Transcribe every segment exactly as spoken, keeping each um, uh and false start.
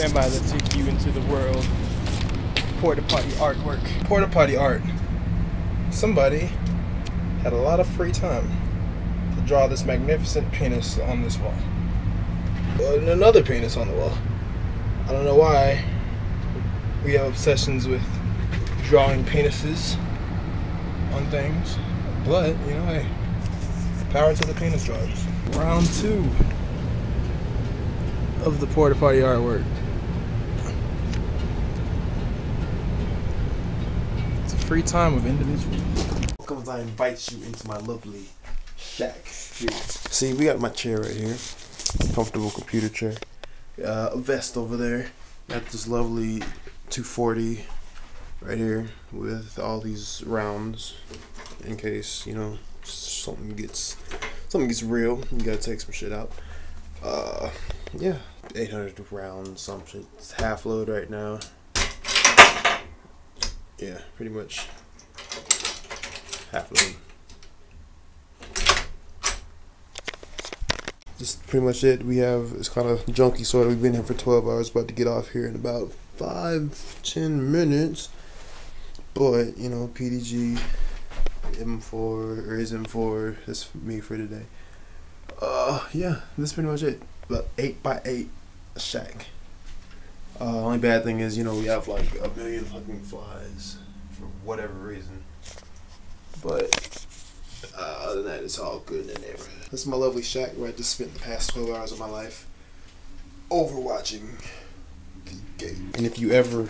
Stand by, let's take you into the world. Porta potty artwork. Porta potty art. Somebody had a lot of free time to draw this magnificent penis on this wall. And another penis on the wall. I don't know why we have obsessions with drawing penises on things, but you know, hey, power to the penis drawers. Round two of the porta potty artwork. It's a free time of individuals. Welcome as I invite you into my lovely shack. Here. See, we got my chair right here, comfortable computer chair. Uh, a vest over there. Got this lovely two forty right here with all these rounds in case, you know, something gets something gets real. You gotta take some shit out. Uh, yeah, eight hundred rounds, some shit. It's half load right now. Yeah, pretty much half load. That's pretty much it. We have, it's kind of junky sort of. We've been here for twelve hours, about to get off here in about five, ten minutes. But, you know, P D G, M four, or is M four, that's me for today. Uh, yeah, that's pretty much it. About eight by eight shack. Uh, only bad thing is, you know, we have like a million fucking flies for whatever reason. But Uh, other than that, it's all good in the neighborhood. This is my lovely shack where I just spent the past twelve hours of my life overwatching the game. And if you ever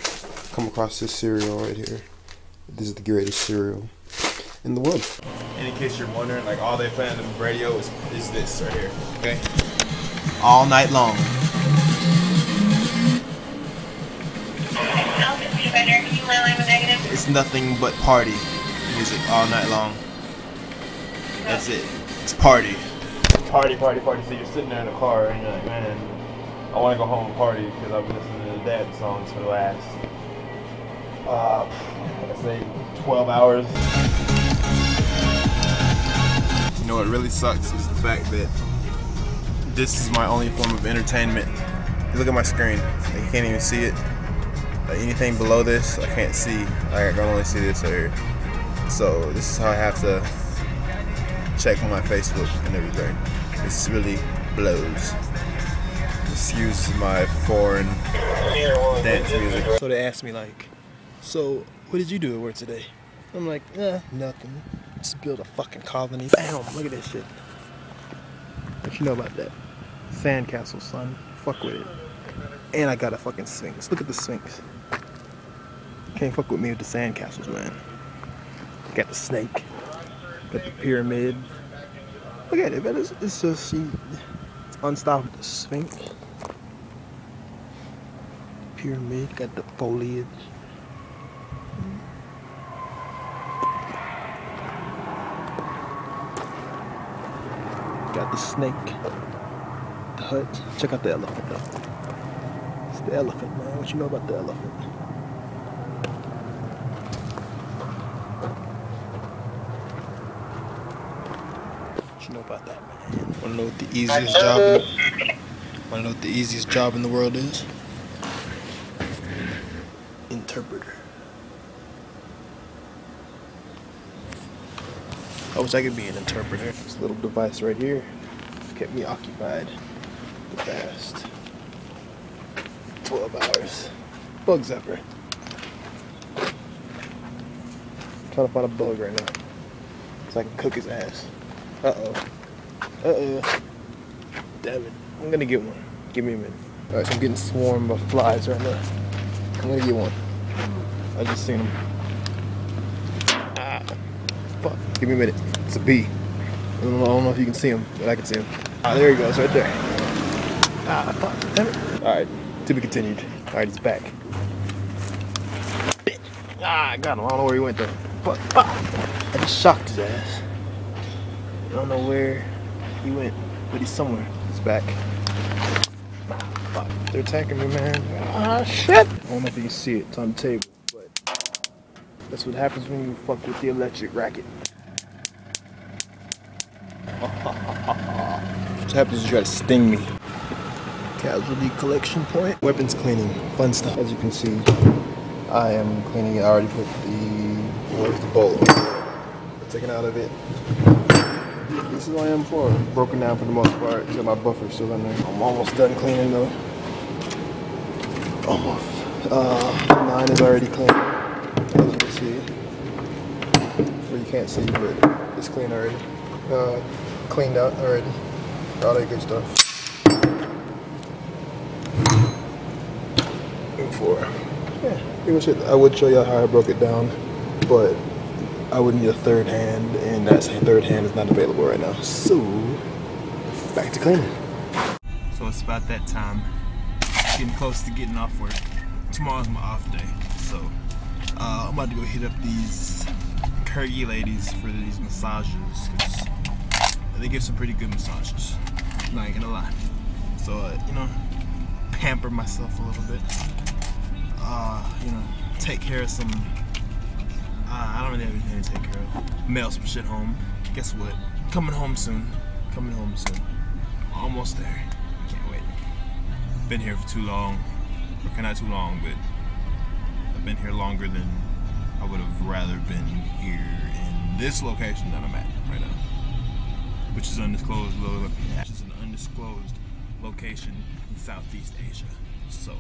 come across this cereal right here, this is the greatest cereal in the world. And in case you're wondering, like, all they play on the radio is, is this right here, okay? All night long. It's nothing but party music all night long. That's it. It's party. Party, party, party. So you're sitting there in the car and you're like, man, I want to go home and party because I've been listening to dad songs for the last, uh, I'd say twelve hours. You know what really sucks is the fact that this is my only form of entertainment. You look at my screen. Like, you can't even see it. Like, anything below this, I can't see. Like, I can only see this right here. So this is how I have to check on my Facebook and everything. This really blows. Excuse my foreign dance music. So they asked me, like, so what did you do at work today? I'm like, eh, nothing. Just build a fucking colony. Bam! Look at this shit. What you know about that? Sandcastle, son. Fuck with it. And I got a fucking Sphinx. Look at the Sphinx. Can't fuck with me with the sandcastles, man. Got the snake. Got the pyramid. Look at it, man. It's, it's just she, it's unstoppable. The Sphinx. Pyramid. Got the foliage. Got the snake. The hut. Check out the elephant, though. It's the elephant, man. What you know about the elephant? Know about that, man. Wanna know what the easiest job in the, wanna know what the easiest job in the world is? Interpreter. I wish I could be an interpreter. This little device right here kept me occupied the past twelve hours. Bug zapper. I'm trying to find a bug right now so I can cook his ass. Uh-oh. Uh-oh. Damn it. I'm gonna get one. Give me a minute. Alright, so I'm getting swarmed by flies right now. I'm gonna get one. I just seen them. Ah. Fuck. Give me a minute. It's a bee. I don't know, I don't know if you can see him, but I can see him. Ah, there he goes, right there. Ah, fuck. Damn it. Alright, to be continued. Alright, he's back. Bitch. Ah, I got him. I don't know where he went, though. Fuck. Ah. I just shocked his ass. I don't know where he went, but he's somewhere. He's back. Fuck. They're attacking me, man. Ah, shit! I don't know if you can see it. It's on the table, but that's what happens when you fuck with the electric racket. What happens is you try to sting me. Casualty collection point. Weapons cleaning, fun stuff. As you can see, I am cleaning it. I already put the, where's the bolt? Taken out of it. This is what I am for. Broken down for the most part. Except my buffer's still in there. I'm almost done cleaning though. Almost. Uh, nine is already clean. As you can see. Well, you can't see, but it's clean already. Uh, cleaned out already. All that good stuff. And four. Yeah, pretty much it. I would show y'all how I broke it down, but I would need a third hand, and that third hand is not available right now. So, back to cleaning. So it's about that time. Getting close to getting off work. Tomorrow's my off day, so uh, I'm about to go hit up these Kyrgyz ladies for these massages, because they give some pretty good massages. Not gonna lie. So, uh, you know, pamper myself a little bit. Uh, you know, take care of some. Uh, I don't really have anything to take care of. Mail some shit home. Guess what? Coming home soon. Coming home soon. Almost there. Can't wait. Been here for too long. Okay, not too long, but I've been here longer than I would have rather been here in this location that I'm at right now, which is undisclosed. Which is an undisclosed location in Southeast Asia. So,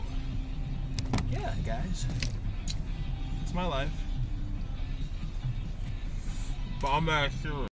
yeah, guys, it's my life. But I'm not sure.